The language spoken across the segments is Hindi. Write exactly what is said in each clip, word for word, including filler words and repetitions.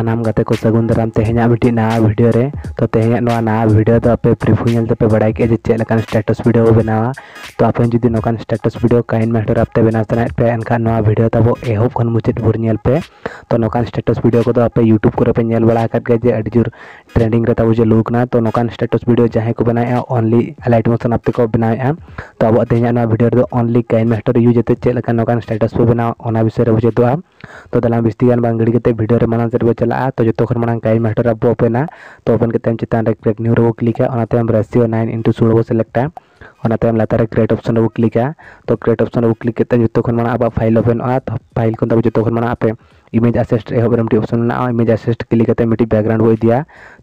ᱥᱟᱱᱟᱢ ᱜᱟᱛᱮ ᱠᱚ ᱥᱟᱹᱜᱩᱱ ᱫᱟᱨᱟᱢ ᱛᱮᱦᱮᱧᱟᱜ ᱢᱤᱫᱴᱤᱡ ᱱᱟᱣᱟ ᱵᱷᱤᱰᱤᱭᱳ ᱨᱮ ᱛᱚ ᱛᱮᱦᱮᱧᱟᱜ ᱱᱚᱣᱟ ᱱᱟᱣᱟ ᱵᱷᱤᱰᱤᱭᱳ ᱫᱚ ᱟᱯᱮ ᱯᱨᱤᱵᱷᱤᱭᱩ ᱧᱮᱞ ᱛᱮᱯᱮ ᱵᱟᱰᱟᱭ ᱠᱮᱜᱼᱟ ᱡᱮ ᱪᱮᱫ ᱞᱮᱠᱟᱱ ᱥᱴᱮᱴᱟᱥ ᱵᱷᱤᱰᱤᱭᱳ ᱵᱚ ᱵᱮᱱᱟᱣᱟ ᱛᱚ ᱟᱯᱮ ᱡᱩᱫᱤ ᱱᱚᱝᱠᱟᱱ ᱥᱴᱮᱴᱟᱥ ᱵᱷᱤᱰᱤᱭᱳ ᱠᱟᱭᱤᱱᱢᱟᱥᱴᱟᱨ ᱟᱯᱮ ᱵᱮᱱᱟᱣ ᱥᱟᱱᱟᱭᱮᱫ ᱯᱮ ᱮᱱᱠᱷᱟᱱ ᱱᱚᱣᱟ ᱵᱷᱤᱰᱤᱭᱳ ᱛᱟᱵᱚ ᱮᱦᱚᱵ ᱠᱷᱚᱱ ᱢᱩᱪᱟᱹᱫ ᱵᱷᱳᱨ ᱧᱮᱞ ᱯᱮ ᱛᱚ ᱱᱚᱝᱠᱟᱱ ᱥᱴᱮᱴᱟᱥ ᱵᱷᱤᱰᱤᱭᱳ ᱠᱚᱫᱚ ᱟᱯᱮ ᱤᱭᱩᱴᱩᱵᱽ ᱠᱚᱨᱮ ᱯᱮ ᱧᱮᱞ ᱵᱟᱲᱟ ᱟᱠᱟᱫ ᱜᱮᱭᱟ ᱡᱮ ᱟᱹᱰᱤ ᱡᱳᱨ ᱴᱨᱮᱱᱰᱤᱝ ᱨᱮ ᱛᱟᱵᱚ ᱡᱮ ᱞᱩᱠ ᱱᱟ ᱛᱚ ᱱᱚᱝᱠᱟᱱ ᱥᱴᱮᱴᱟᱥ ᱵᱷᱤᱰᱤᱭᱳ ᱡᱟᱦᱟᱸᱭ ᱠᱚ ᱵᱮᱱᱟᱣᱮᱜᱼᱟ ᱚᱱᱞᱤ ᱞᱟᱭᱤᱴ ᱢᱚᱥᱚᱱ ᱟᱯᱮ ᱠᱚ ᱵᱮᱱᱟᱣᱮᱜᱼᱟ ᱛᱚ ᱟᱵᱚ ᱛᱮᱦᱮᱧᱟᱜ ᱱᱚᱣᱟ ᱵᱷᱤᱰᱤᱭᱳ ᱨᱮᱫᱚ ᱚᱱᱞᱤ ᱠᱟᱭᱤᱱᱢᱟᱥᱴᱟᱨ ᱤᱭᱩᱡᱽ ᱠᱟᱛᱮ ᱪᱮᱫ ᱞᱮᱠᱟᱱ ᱱᱚᱝᱠᱟᱱ ᱥᱴᱮᱴᱟᱥ ᱵᱚ ᱵᱮᱱᱟᱣᱟ ᱚᱱᱟ ᱵᱤᱥᱚᱭ ᱨᱮ ᱵᱩᱡᱷᱟᱹᱜᱼᱟ तो दलाम बिस्तियान बांगड़ी के वीडियो रे माना से चला तो जो खन माना काइनमास्टर अब ओपन तो ओपन के चितान रे क्लिक न्यू रे क्लिक रेसियो नाइन इंटू सोलह बो सिलेक्टा और लातार क्रिएट ऑप्शन रे क्लिक तो क्रिएट ऑप्शन रे क्लिक करते जो खन माना अब फाइल ओपन तो फाइल को जो खन माना पे इमेज असिस्ट एहब रे ऑप्शन इमेज असिस्ट क्लिक करते मिट्टी बैकग्राउंड हो दिया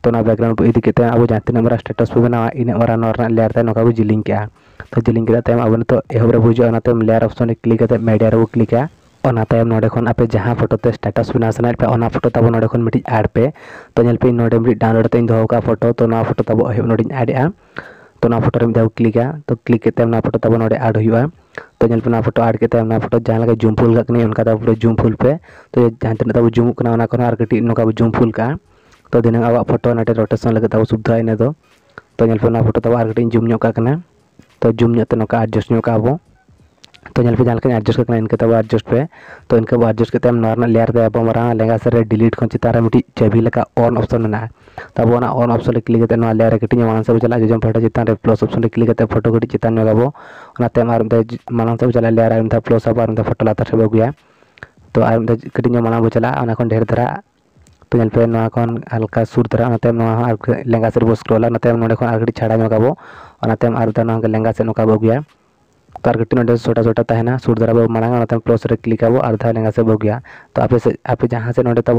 तो ना बैकग्राउंड इदी के अब जहाँ हमारा स्टेटस बो बना इन और लेयर तक नौका जिलिंग के तो जिलिंग के अब नित एहब रे बुझे लेयर ऑप्शन क्लिक करते मीडिया रे क्लिक ᱚᱱᱟ ᱛᱟᱭᱚᱢ ᱱᱚᱰᱮ ᱠᱷᱚᱱ ᱟᱯᱮ ᱡᱟᱦᱟᱸ ᱯᱷᱳᱴᱳ ᱛᱮ ᱥᱴᱮᱴᱟᱥ ᱵᱮᱱᱟᱣ ᱥᱟᱱᱟᱭᱮᱫ ᱯᱮ ᱚᱱᱟ ᱯᱷᱳᱴᱳ ᱛᱟᱵᱚ ᱱᱚᱰᱮ ᱠᱷᱚᱱ ᱢᱤᱫᱴᱤᱡ ᱮᱰ ᱯᱮ ᱛᱚ ᱧᱮᱞ ᱯᱮ ᱱᱚᱰᱮ ᱢᱤᱫᱴᱤᱡ ᱰᱟᱣᱩᱱᱞᱳᱰ ᱛᱮᱧ ᱫᱚᱦᱚ ᱟᱠᱟᱫ ᱯᱷᱳᱴᱳ ᱛᱚ ᱱᱚᱣᱟ ᱯᱷᱳᱴᱳ ᱛᱟᱵᱚ ᱦᱮᱡ ᱱᱚᱰᱮᱧ ᱮᱰᱮᱜᱼᱟ ᱛᱚ ᱱᱚᱣᱟ ᱯᱷᱳᱴᱳ ᱨᱮ ᱢᱤᱫ ᱫᱷᱟᱣ ᱠᱞᱤᱠᱟ ᱛᱚ ᱠᱞᱤᱠ ᱠᱟᱛᱮ ᱚᱱᱟ ᱯᱷᱳᱴᱳ ᱛᱟᱵᱚ ᱱᱚᱰᱮ ᱮᱰ ᱦᱩᱭᱩᱜᱼᱟ ᱛᱚ ᱧᱮᱞ ᱯᱮ ᱱᱚᱣᱟ ᱯᱷᱳᱴᱳ ᱮᱰ ᱠᱟᱛᱮ ᱚᱱᱟ ᱯᱷᱳᱴᱳ ᱡᱟᱦᱟᱸ ᱞᱮᱠᱟ ᱡᱩᱢ ᱯᱷᱩᱞ ᱠᱟᱜ ᱠᱟᱱᱟᱹᱧ ᱚᱱᱠᱟ ᱛᱟᱵᱚ ᱯᱩᱨᱟᱹ ᱡᱩᱢ ᱯᱷᱩᱞ ᱯᱮ ᱛᱚ ᱡᱟᱦᱟᱸ ᱛᱤᱱᱟᱹᱜ ᱛᱟᱵᱚ ᱡᱩᱢᱩᱜ ᱠᱟᱱᱟ ᱚᱱᱟ ᱠᱷᱚᱱ ᱟᱨ ᱠᱟᱹᱴᱤᱡ ᱱᱚᱝᱠᱟ ᱡᱩᱢ ᱯᱷᱩᱞ ᱠᱟᱜᱼᱟ ᱛᱚ ᱫᱤᱱᱟᱹᱢ ᱟᱵᱚᱣᱟᱜ ᱯᱷᱳᱴᱳ ᱱᱟᱴᱮ ᱨᱳᱴᱮᱥᱚᱱ ᱞᱟᱹᱜᱤᱫ ᱛᱟᱵᱚ ᱥᱩᱵᱤᱫᱷᱟ ᱤᱱᱟᱹ ᱫᱚ ᱛᱚ ᱧᱮᱞ ᱯᱮ ᱱᱚᱣᱟ ᱯᱷᱳᱴᱳ ᱛᱟᱵᱚ ᱟᱨ ᱠᱟᱹᱴᱤᱡ ᱡᱩᱢ ᱧᱚᱜ ᱠᱟᱜ ᱠᱟᱱᱟ ᱛᱚ ᱡᱩᱢ ᱧᱚᱜ ᱛᱮ ᱱᱚᱝᱠᱟ ᱮᱰᱡᱟᱥᱴ ᱧᱚᱜ ᱠᱟᱜ ᱟᱵᱚ तो पे जहाँ एडजस्ट करना इनके तब एडजस्ट पे तो इनके अब एडजस्ट करते नॉर्मल लेयर दे अब मारा लेंगा सर डिलीट खन चितारे मिट्टी चाबी लेका ऑन ऑप्शन में तब ऑन ऑप्शन रे क्लिक करते लेयर रे कटिंग मानसा बो चला जो फोटो चितान रे प्लस ऑप्शन रे क्लिक करते फोटो कटिंग चितान लगाबो नाते मार मानसा बो चला लेयर आम था प्लस अब आम था फोटो लातर से बगुया तो आम था कटिंग माना बो चला अना खन ढेर धरा तो पे ना खन हल्का सुर धरा नाते लेंगा सर बो स्क्रॉल नाते नोडे खन आर कटिंग छाड़ा लगाबो नाते आर दा लेंगा से नोका बगुया टारगेट नोडे छोटा छोटा तहना सूट दरा बो मांगा नतम प्लस रे क्लिक आबो आधा लेंगा से बगिया तो आपे से आपे जहां से नोडे तब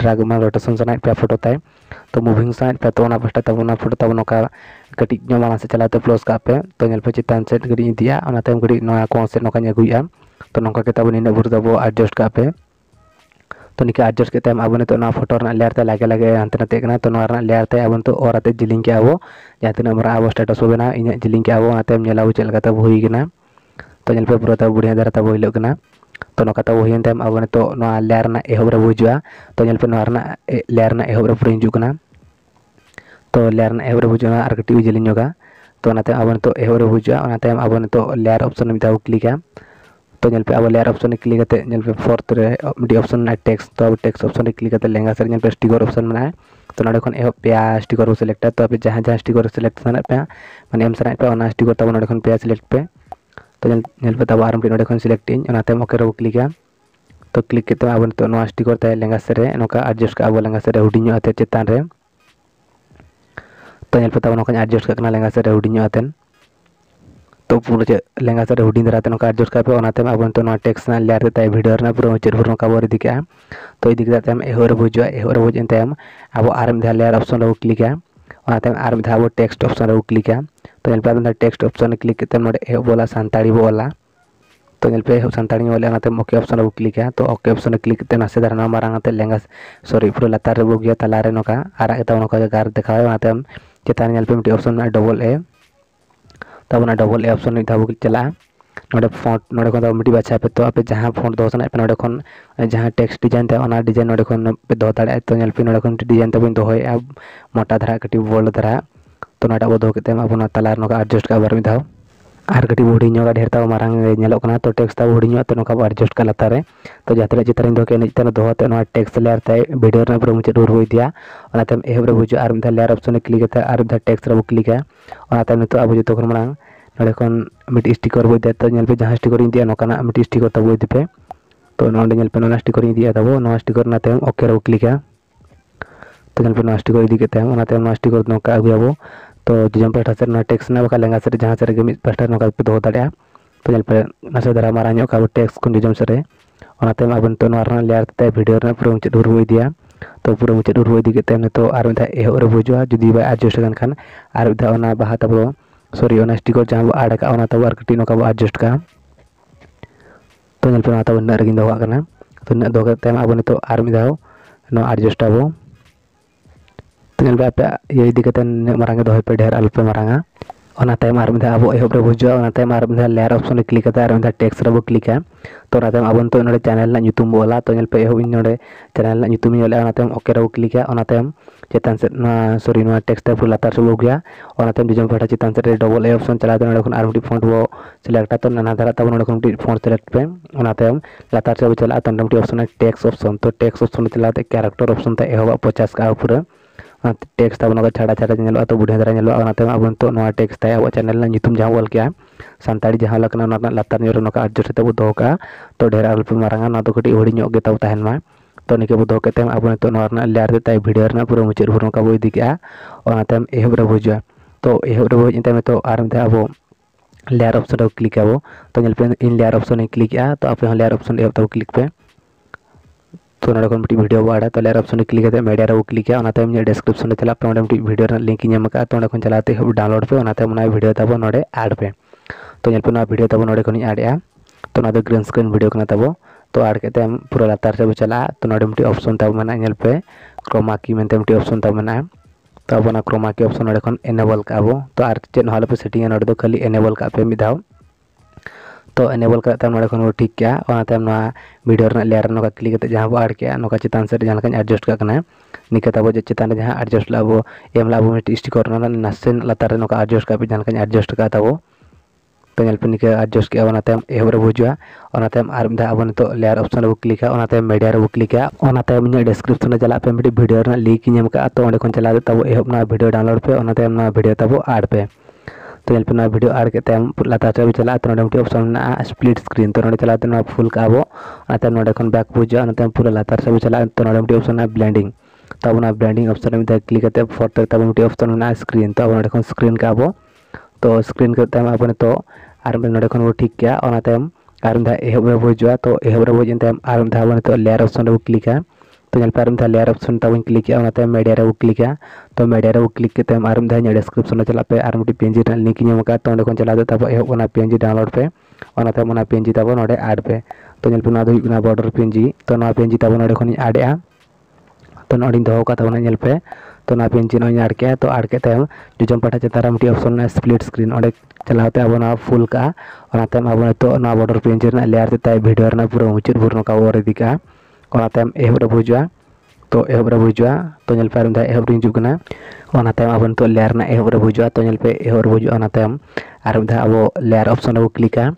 ड्रैग मा रोटेशन सनाय पे फोटो ताय तो मूविंग साइड पे तो ओना पस्टा तब ओना फोटो तब नका कटि नो मांगा से चलाते प्लस का पे तो नेल पे चितान से गडी दिया ओना तब गडी नया कोन से नका नेगुया तो नका के तब निने बुर दबो एडजस्ट का पे तो निके एडजस्ट के टाइम अब तो ना फोटो ना लेयर ते लागे लागे हनते नते कना तो नोर ना लेयर ते अब तो और आते जिलिंग के आबो जाते ना हमरा अब स्टेटस हो बना इन जिलिंग के आबो आते नेलाउ चल गता होई कना तो नेल पे पूरा तब बुढ़िया दर तब होइलो कना तो नका तब होइन टाइम अब तो ना लेयर ना एहब रे बुजुआ तो नेल पे नोर ना लेयर ना एहब रे पुरिंजु कना तो लेयर ना एहब रे बुजुआ आर कटी जिलिंग होगा तो नाते अब तो एहब रे बुजुआ नाते अब तो लेयर ऑप्शन में दाउ क्लिक आ तो नेल पे अब लेयर ऑप्शन रे क्लिक करते नेल पे फोर्थ रे मिडी ऑप्शन ना टेक्स्ट तो अब टेक्स्ट ऑप्शन रे क्लिक करते लेंगा सर नेल पे स्टिकर ऑप्शन में तो नडे खन ए पे स्टिकर सिलेक्ट तो अब जहां जहां स्टिकर सिलेक्ट करना पे माने एम सर पे ओना स्टिकर तब नडे खन पे सिलेक्ट पे तो नेल पे तब आरम नडे खन सिलेक्ट इन ओनाते ओके रे क्लिक आ तो क्लिक करते अब तो नोआ स्टिकर ते लेंगा सर रे नका एडजस्ट का अब लेंगा सर रे हुडिंग आते चितान रे तो नेल पे तब नका एडजस्ट करना लेंगा सर रे हुडिंग आते तो पूरा लेंगा सर हुडिंग दराते नका एडजस्ट कापे ओनाते अब तो नोआ टेक्स्ट ना लेयर ते वीडियो ना पूरा चेर भर नका बोर दिका तो इदिक दाते हम एहोर बुजुआ एहोर बुजेन ते हम अब आरम धा लेयर ऑप्शन रे क्लिक आ ओनाते आरम धा अब टेक्स्ट ऑप्शन रे क्लिक आ तो नेल पे हम टेक्स्ट ऑप्शन रे क्लिक करते नोडे ए बोला संताली बोला तो नेल पे संताली बोला ओनाते ओके ऑप्शन रे क्लिक आ तो ओके ऑप्शन रे क्लिक करते नासे दरना मारांगते लेंगा सॉरी पूरा लातार रे बुगिया तला रे नका आरा एता नका गार देखावे ओनाते हम चेतान नेल पे मिटी ऑप्शन ना डबल ए तब ना डबल ए ऑप्शन निधा बुक चला नोडे फॉन्ट नोडे खन मिटी बाछा पे तो आपे जहां फॉन्ट दोसन आपे नोडे खन जहां टेक्स्ट डिजाइन ते ओना डिजाइन नोडे खन पे दो दाड़े तो नेल पे नोडे खन डिजाइन तब दो होय अब मोटा धरा कटी बोल्ड धरा तो नाटा बो दो केते अपना तलार नका एडजस्ट का बार मिधा आर कटी बुढ़ी नोका ढेरता मारंग नेलो कना तो टेक्स्ट ता बुढ़ी नो तो नका एडजस्ट का लता रे तो जाते चित्र दो के निते दो ते नोडे टेक्स्ट लेयर ते वीडियो ना पूरा मुचे दूर होई दिया ओनाते एहब रे बुझु आर मिधा लेयर ऑप्शन क्लिक करते आर मिधा टेक्स्ट रे क्लिक आ ओनाते तो अब जतो खन मारंग नोडे खन मिट स्टिकर बो दे तो नेल पे जहां स्टिकर इंदिया नोकाना मिट स्टिकर तब बो दिपे तो नोडे नेल पे नोना स्टिकर इंदिया तब नोना स्टिकर नाते ओके रे क्लिक आ तो नेल पे नोना स्टिकर इंदि केते ओनाते नोना स्टिकर नोका आगुयाबो तो जम पठा सर ना टेक्स्ट ना बका लेंगा सर जहां सर के मिट पठा नोका पे दो दाड़या तो नेल पे नसे दरा मारा न्यो का टेक्स्ट कुन जम सर ओनाते अबन तो नोरना लेयर ते वीडियो ना पूरा मुचे दूर होई दिया तो पूरा मुचे दूर होई दि केते ने तो आर मिदा ए और बुजुआ जदी बा एडजस्ट गन खान आर मिदा ओना बाहा तब सॉरी ओना स्टिकर जहां आड़ का ओना तब आर कटिंग का एडजस्ट का तो नेल पे ना तब नर गिन दोगा करना तो न दोगा टाइम अब तो आर मिदाओ न एडजस्ट आबो तो नेल पे ये दिकते मारंगे दोहे पे ढेर अल्पे मारंगा और टाइम आर मध्य अब एप हजना टाइम आर मध्य लेयर ऑप्शन क्लिक और मध्य टेक्स रब क्लिका तो अब तो चैनल बोला तो एहबे चैनल ओके रब क्लिका चितान से सॉरी टेक्स टाइप लातार से बोगया जजम फाटा चितान से डबल ए ऑप्शन चलाते फोन बो सिलेक्टा तो नाना धारा तब फोन सिलेक्ट पे लातार से चला तो ऑप्शन है टेक्स ऑप्शन तो टेक्स ऑप्शन चलाते कैरेक्टर ऑप्शन तक एहबा पचास का पूरा टेक्स तब छाड़ा छाड़ा तो बुढ़े धारा अब तो टेक्स अब चैनल जहाँ बोल के सानी जहाँ लातार एडजस्ट तब दोका तो ढेर आलपे मारा तो कटी हड़ीगे तब तहन तो निके बोध के अब नितों लेयर तय भिडियो पूरा मुचाद भर का बोदी एहबे भोजा तो एहबे भोज तो अब लेयर ऑप्शन क्लिक अब तो इन लेयर ऑप्शन क्लिक तो आप लेयर ऑप्शन एहब तब क्लिक पे तो ना मिट्टी भिडियो बाड़ा तो लेयर ऑप्शन क्लिक मीडिया रब क्लिका डिस्क्रिप्शन चला पे मिट्टी भिडियो लिंक तो चलाते डाउनलोड पे भिडियो तब ना एड पे तो भिडियो तब ना एडा तो ग्रीन स्क्रीन भिडियो तब तो एड के पूरा लातार से चला तो मिट्टी ऑप्शन तब मेलपे क्रोमा की मिट्टी ऑप्शन तब मे तो अब क्रोमा की ऑप्शन ना एनेबल का तो चेक हालांपे सेटिंग ना खाली एनेबल का पे मिद दाव तो एनेबल ना ठीक क्या भिडियो लेयर ना क्लिक जहाँ बो एड के चितान से जहाँ एडजस्ट करना निका तब चितान जहाँ एडजस्ट अब एम अब मिट्टी स्टिकर नासे लातार एडजस्ट कर जहाँ एडजस्ट कर तब तो निका एडजस्ट किया एहबे भोजा और मिदा अब नित लेयर ऑप्शन रब क्लिका मीडिया रब क्लिका डिस्क्रिप्शन चला पे मिट्टी भिडियो लिंक इन तो अंडे चलाते तब एहब भिडियो डाउनलोड पे भिडियो तब एड पे तो ना भिडियो एड के लातार से चला तो मिट्टी ऑप्शन स्प्लिट स्क्रीन तो ना चलाते फुल का अब ना बैक भोजा पूरा लातार से चला तो मिट्टी ऑप्शन है ब्लेंडिंग तो अब ब्लेंडिंग ऑप्शन में क्लिक फोर्थ तब मिट्टी ऑप्शन है स्क्रीन तो अब स्क्रीन का अब तो स्क्रीन के अब नित और नोड़े खन ठीक क्या एहबे भोजा तो एहबे भोज नित लेयर ऑप्शन रब क्लिका तो लेयर ऑप्शन तब क्लिका मीडिया रब क्लिका तो मीडिया रब क्लिक डिस्क्रिप्शन चला पे और मिट्टी पी एन जी लिंक इन तो अंडे चलाते तब एहब पी एन जी डाउनलोड पे पी एन जी तब ना एड पे तो बॉर्डर पी एन जी तो पी एन जी तब ना एडा तो ना दोपे तो पी एन जी ना एड के तो एड के जजम पाटा चितान मिट्टी ऑप्शन स्प्लिट स्क्रीन और चलाते अब फुल का अब नितों border P N G layer तय भिडियो पूरा मुचाद भर का और इदी का एहबे भोजा तो एहबे भोजा तो एहब हजना अब नित लेयर एहबे भोजा तो एहबे भोजा और मिदा अब लेयर ऑप्शन रब क्लिका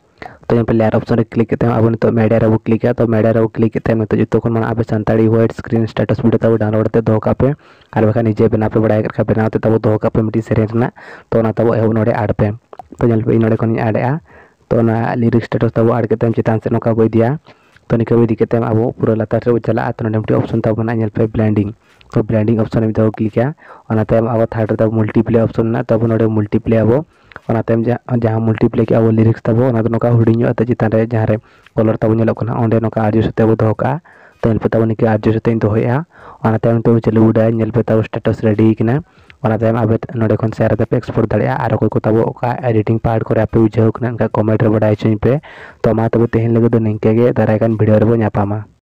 तो लेयर ऑप्शन क्लिक अब नित मीडिया रब क्लिका तो मीडिया रब क्लिक नित जो खन आप सानी व्हाइट स्क्रीन स्टेटस वीडियो तब डाउनलोड दोकापे और बखा निजे बनापे बड़ा कर बनाते तब दोकापे मिट्टी सेरें तो तब एहब ना एड पे तो नोड़े खन एडा तो लिरिक्स स्टेटस तब एड के चितान से नौका बोदिया तो निका बोदी के अब पूरा लातार से चला तो मिट्टी ऑप्शन तब पे ब्लेंडिंग तो ब्लेंडिंग ऑप्शन में तब क्लिका अब थर्ड तब मल्टीप्ले ऑप्शन तब ना मल्टीप्ले अब जहाँ मल्टीप्ले के अब लिरिक्स तब ना हूँ चितान जहाँ कलर तब ना एडजस्ट तब दोका तो तब निका एडजस्ट तीन दोहना तब चलू बुढ़ा तब स्टेटस रेडी अब नोड़े खन शेयर पे एक्सपोर्ट दाड़ा एडिटिंग पार्ट को आप बुझाव कमेंट रे बड़ा चुनपे तो तब तेहन लगे निकागे दाराकान भिडियो रेबो नापामा।